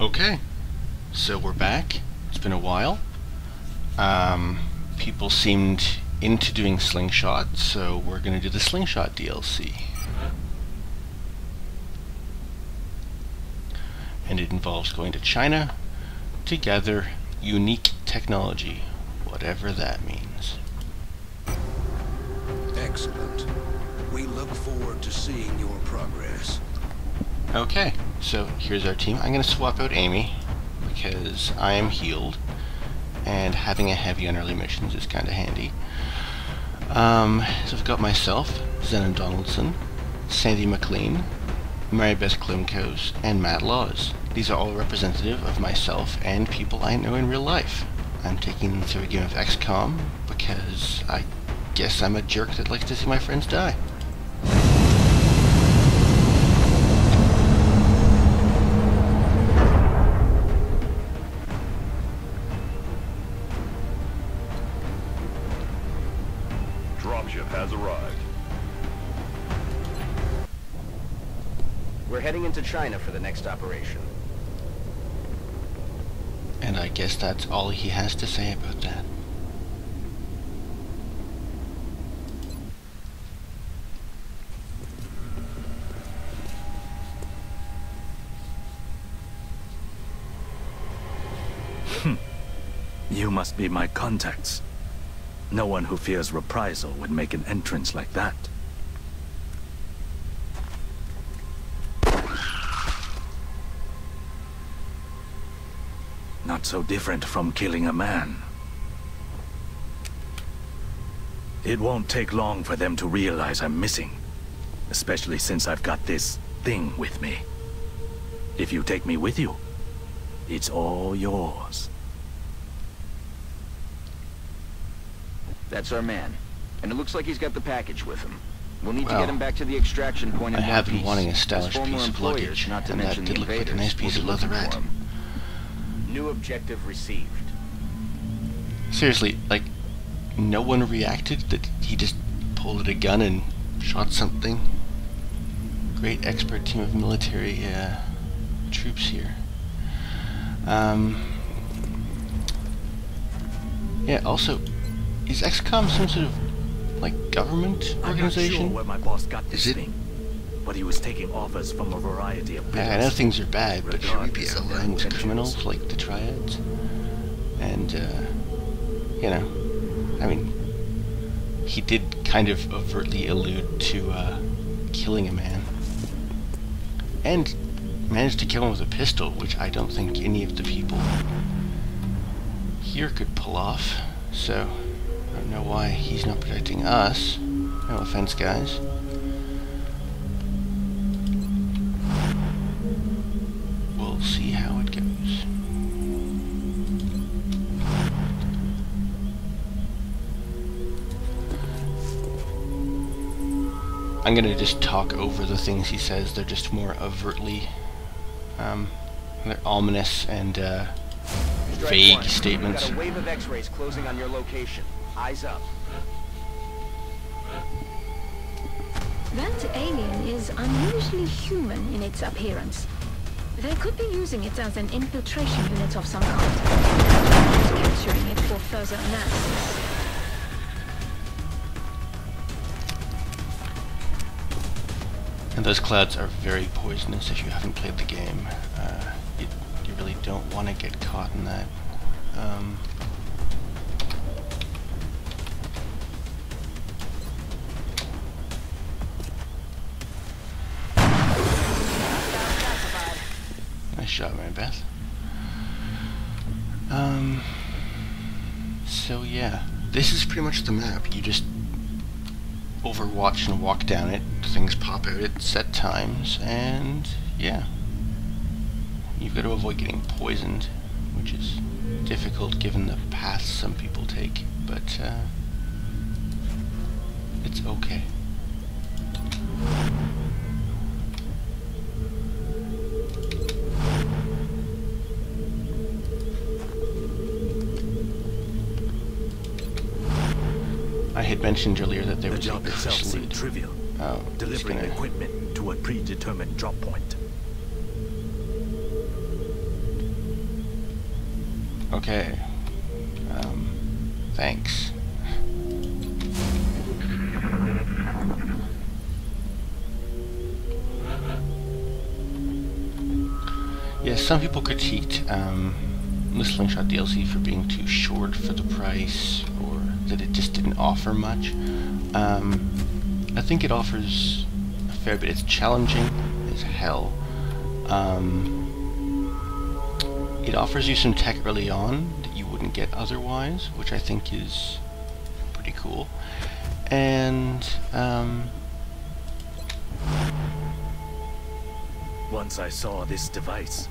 Okay, so we're back. It's been a while. People seemed into doing Slingshot, so we're going to do the Slingshot DLC. And it involves going to China to gather unique technology, whatever that means. Excellent. We look forward to seeing your progress. Okay, so here's our team. I'm going to swap out Amy because I am healed and having a heavy on early missions is kind of handy. So I've got myself, Zenon Donaldson, Sandy McLean, Mary Beth Klimkos, and Matt Laws. These are all representative of myself and people I know in real life. I'm taking them through a game of XCOM because I guess I'm a jerk that likes to see my friends die. Heading into China for the next operation. And I guess that's all he has to say about that. You must be my contacts. No one who fears reprisal would make an entrance like that. Not so different from killing a man. It won't take long for them to realize I'm missing, especially since I've got this thing with me. If you take me with you, it's all yours. That's our man, and it looks like he's got the package with him. We'll need to get him back to the extraction point in one piece. I have been wanting a stylish piece of luggage, not to mention the invaders. That did look like a nice piece of leatherette. New objective received. Seriously, like, no one reacted that he just pulled a gun and shot something? Great expert team of military troops here. Yeah, also, is XCOM some sort of, like, government organization? I'm not sure where my boss got this thing, but he was taking offers from a variety of people. I know things are bad, but should we be allying with criminals like the Triads? And, you know, I mean, he did kind of overtly allude to killing a man. And managed to kill him with a pistol, which I don't think any of the people here could pull off. So, I don't know why he's not protecting us. No offense, guys. See how it goes. I'm gonna just talk over the things he says. They're just more overtly, they're ominous and vague statements. Got a wave of X-rays closing on your location. Eyes up. That alien is unusually human in its appearance. They could be using it as an infiltration unit of some kind, capturing it for further analysis. And those clouds are very poisonous if you haven't played the game. You really don't want to get caught in that. Shot, Mary Beth. So yeah, this is pretty much the map. You just overwatch and walk down it. Things pop out at set times, and yeah, you've got to avoid getting poisoned, which is difficult given the paths some people take. But it's okay. I had mentioned earlier that they were job itself seemed trivial. Delivering equipment to a predetermined drop point. Okay. Thanks. Yes, some people critique the Slingshot DLC for being too short for the price, or that it just didn't offer much. I think it offers a fair bit. It's challenging as hell. It offers you some tech early on that you wouldn't get otherwise, which I think is pretty cool. And once I saw this device,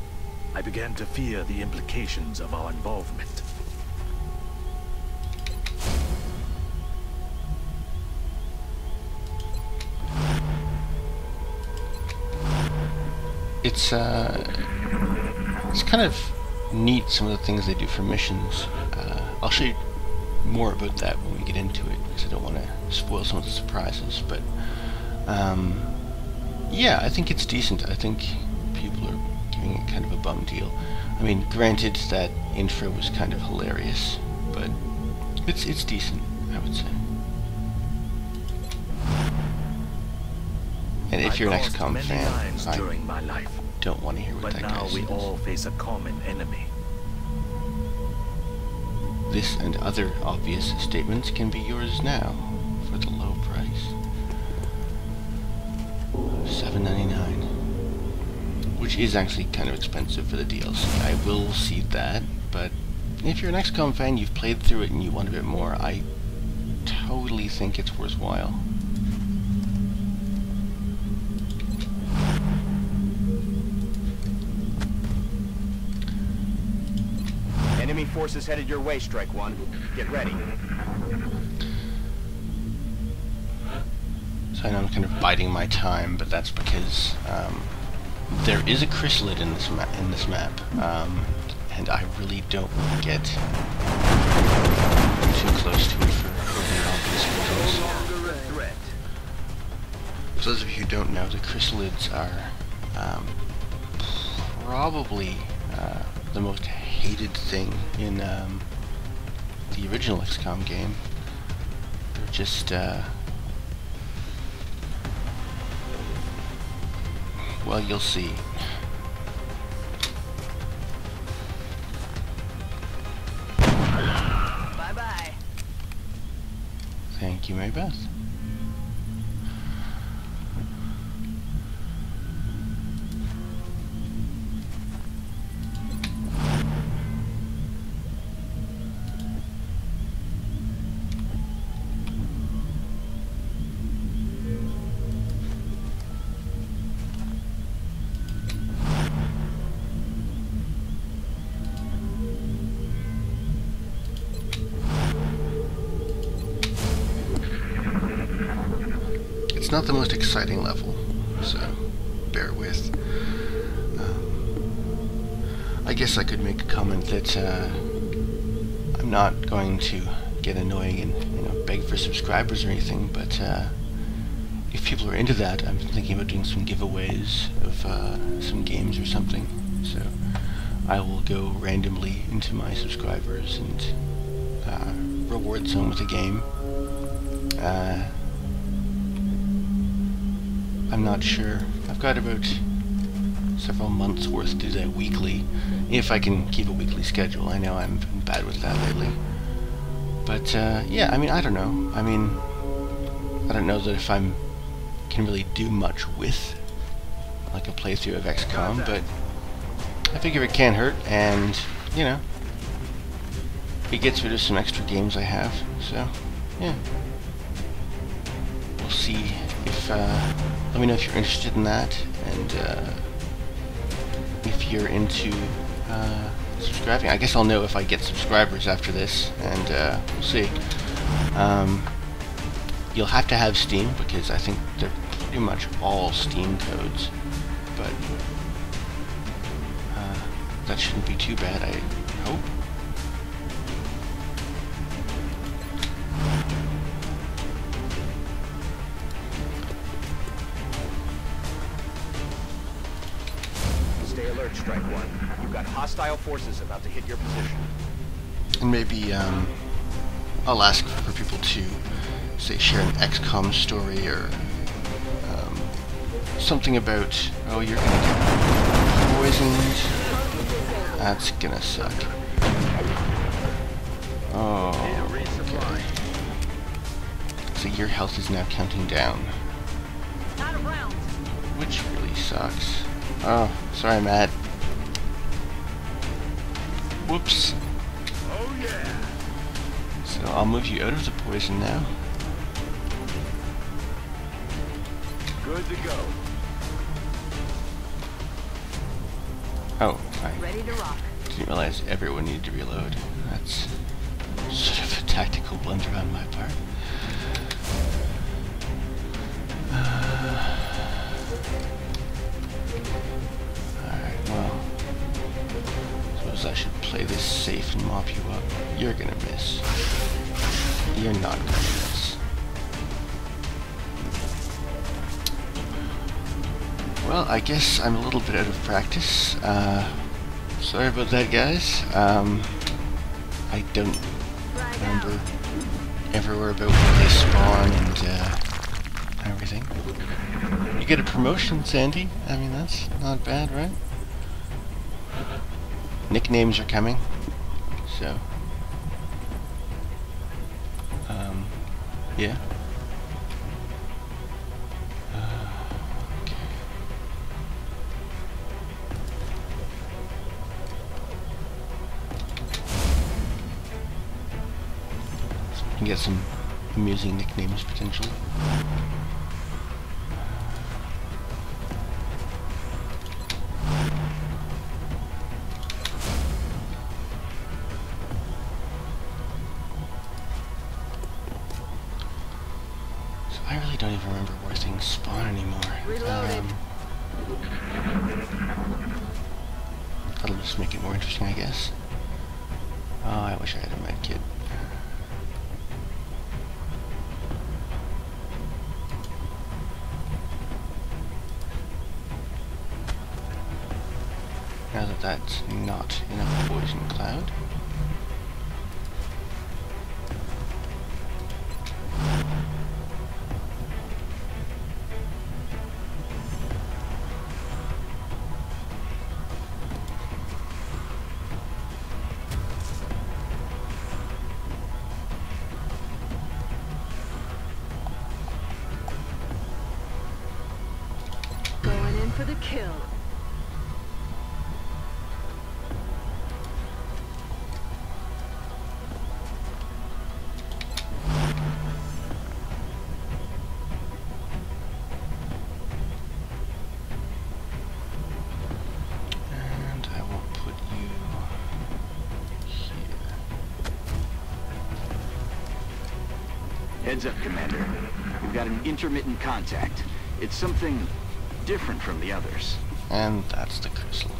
I began to fear the implications of our involvement. It's kind of neat, some of the things they do for missions. I'll show you more about that when we get into it, because I don't want to spoil some of the surprises, but yeah, I think it's decent. I think people are giving it kind of a bum deal. I mean, granted that infra was kind of hilarious, but it's decent, I would say. And if you're an XCOM fan, I don't want to hear what that guy says. But now we all face a common enemy. This and other obvious statements can be yours now for the low price. $7.99, which is actually kind of expensive for the DLC. I will see that, but if you're an XCOM fan, you've played through it and you want a bit more, I totally think it's worthwhile. Enemy forces headed your way, Strike One. Get ready. So I know I'm kind of biding my time, but that's because there is a chrysalid in this map, and I really don't want to get too close to it for obvious reasons. For those of you who don't know, the chrysalids are probably the most hated thing in the original XCOM game. They're just well, you'll see. Bye-bye. Thank you, Mary Beth. It's not the most exciting level, so bear with. I guess I could make a comment that I'm not going to get annoying and, you know, beg for subscribers or anything, but if people are into that, I'm thinking about doing some giveaways of some games or something. So I will go randomly into my subscribers and reward someone with a game. I'm not sure. I've got about several months worth to do that weekly, if I can keep a weekly schedule. I know I'm bad with that lately. But yeah, I mean, I don't know. I mean, I don't know that if I can really do much with like a playthrough of XCOM, but I figure it can't hurt, and you know, it gets rid of some extra games I have. So yeah, we'll see if. Let me know if you're interested in that, and if you're into subscribing. I guess I'll know if I get subscribers after this, and we'll see. You'll have to have Steam, because I think they're pretty much all Steam codes, but that shouldn't be too bad, I hope. Stay alert, Strike One. You've got hostile forces about to hit your position. and maybe I'll ask for people to, say, share an XCOM story or something about, oh, you're going to get poisoned. That's going to suck. Oh, okay. So your health is now counting down, which really sucks. Oh, sorry, Matt. Whoops. Oh yeah. So I'll move you out of the poison now. Good to go. Oh, I didn't realize everyone needed to reload. That's sort of a tactical blunder on my part. Alright, well, suppose I should play this safe and mop you up. You're gonna miss. You're not gonna miss. Well, I guess I'm a little bit out of practice. Sorry about that, guys. I don't remember everywhere about where they spawn and everything. You get a promotion, Sandy. I mean, that's not bad, right? Nicknames are coming, so yeah. Okay. So we can get some amusing nicknames potentially. That'll just make it more interesting, I guess. Oh, I wish I had a med kit. Now that that's not enough poison cloud. For the kill. And I will put you here. Heads up, Commander. We've got an intermittent contact. It's something different from the others. And that's the chrysalid.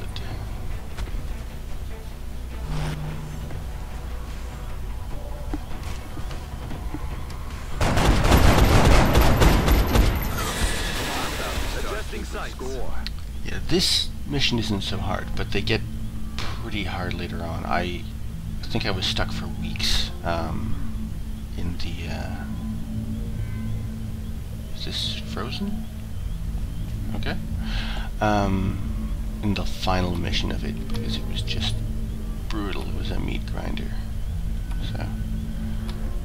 Yeah, this mission isn't so hard, but they get pretty hard later on. I think I was stuck for weeks in the... is this frozen? Okay. And the final mission of it, because it was just brutal. It was a meat grinder. So,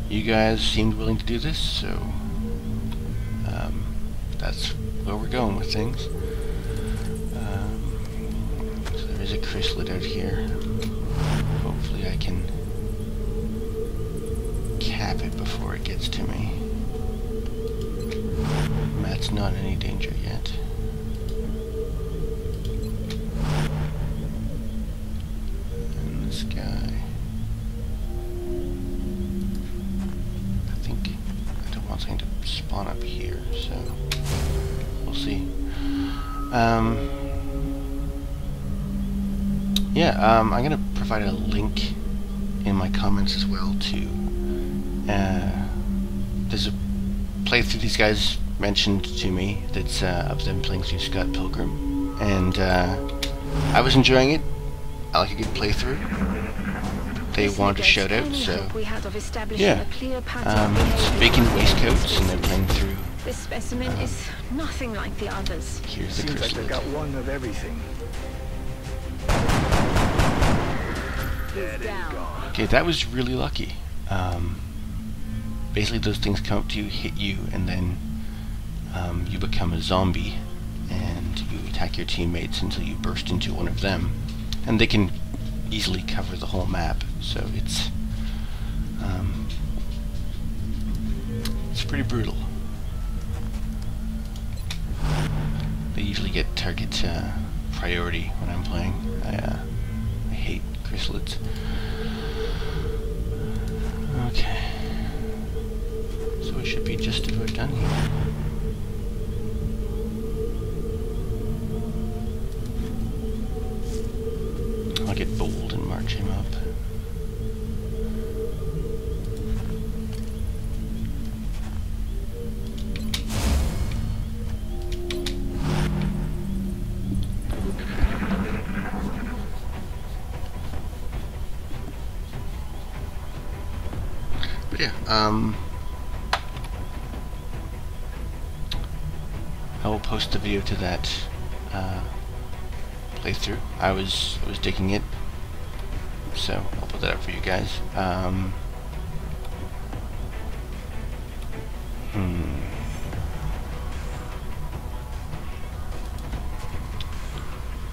you guys seemed willing to do this, so that's where we're going with things. So there is a chrysalid out here. Hopefully I can cap it before it gets to me. Matt's not in any danger yet. Up here, so we'll see. I'm gonna provide a link in my comments as well to there's a playthrough these guys mentioned to me that's of them playing through Scott Pilgrim, and I was enjoying it. I like a good playthrough. they wanted to shout out, so yeah, it's Bacon Waistcoats, and they're playing through. This specimen is nothing like the others. Here's the chrysalid. They've got one of everything. Okay, that was really lucky. Basically, those things come up to you, hit you, and then you become a zombie, and you attack your teammates until you burst into one of them, and they can easily cover the whole map. So it's pretty brutal. They usually get target priority when I'm playing. I hate chrysalids. Okay, so we should be just about done here. I'll get bold and march him up. But yeah, I will post the video to that playthrough. I was digging it, so I'll put that up for you guys.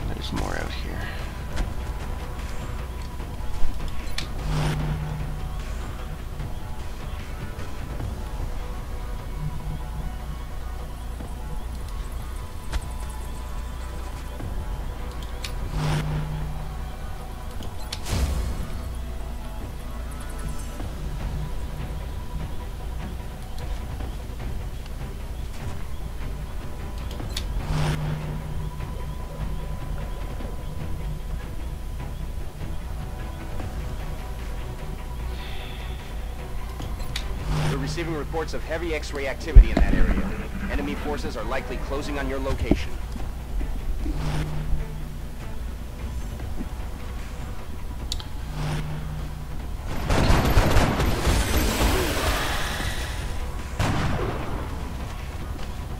There's more out here. Receiving reports of heavy X-ray activity in that area. Enemy forces are likely closing on your location.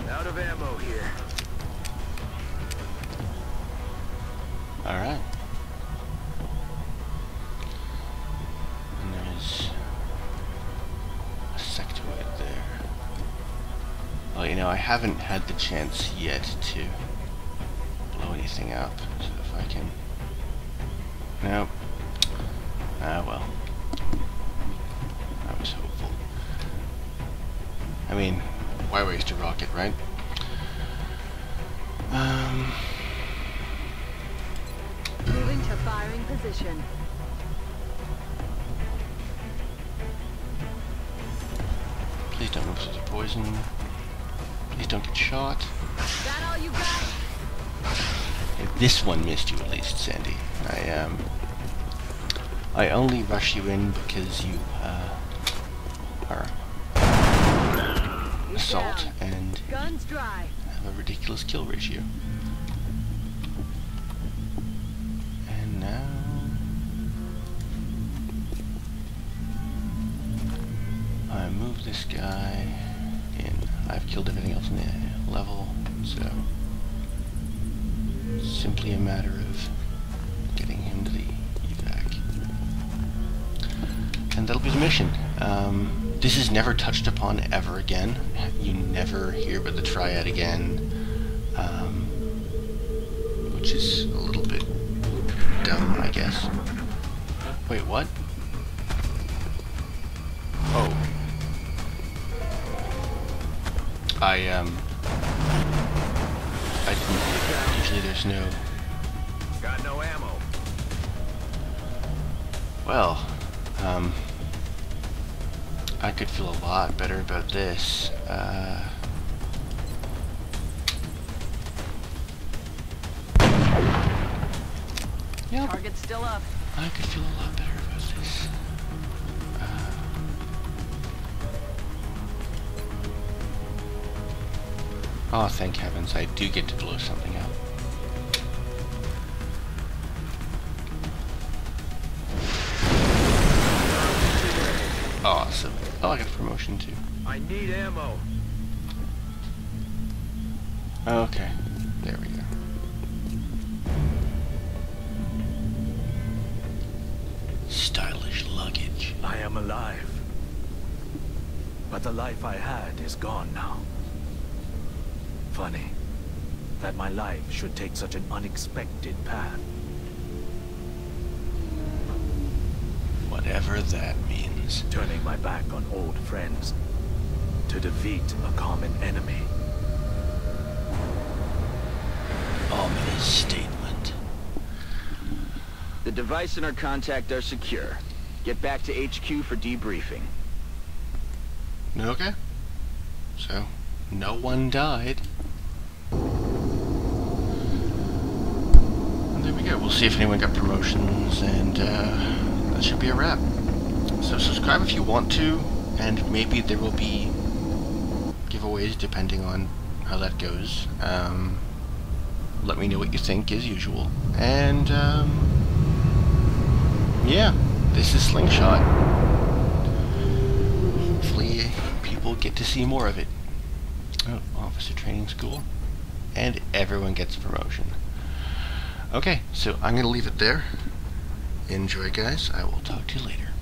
Out of ammo here. All right. I haven't had the chance yet to blow anything up, so if I can... Nope. Ah, well. I was hopeful. I mean, why waste a rocket, right? Moving to firing position. Please don't move through the poison. Please don't get shot. That all you got? If this one missed you at least, Sandy. I only rush you in because you are assault and guns dry. Have a ridiculous kill ratio. And now I move this guy in. I've killed everything else in the level, so it's simply a matter of getting him to the evac. And that'll be the mission. This is never touched upon ever again. You never hear about the Triad again, which is a little bit dumb, I guess. Wait, what? Oh. I didn't. Usually there's no. Got no ammo. Well, I could feel a lot better about this. Yep. Target's still up. I could feel a lot better about this. Oh, thank heavens, I do get to blow something up. rush into. I need ammo. Okay, there we go. Stylish luggage. I am alive. But the life I had is gone now. Funny that my life should take such an unexpected path. Whatever that means. Turning my back on old friends to defeat a common enemy. Ominous statement. The device and our contact are secure. Get back to HQ for debriefing. Okay. So, no one died. And there we go. We'll see if anyone got promotions, and that should be a wrap. So subscribe if you want to, and maybe there will be giveaways depending on how that goes. Let me know what you think as usual. And, yeah, this is Slingshot. Hopefully people get to see more of it. Oh, officer training school. And everyone gets a promotion. Okay, so I'm going to leave it there. Enjoy, guys. I will talk to you later.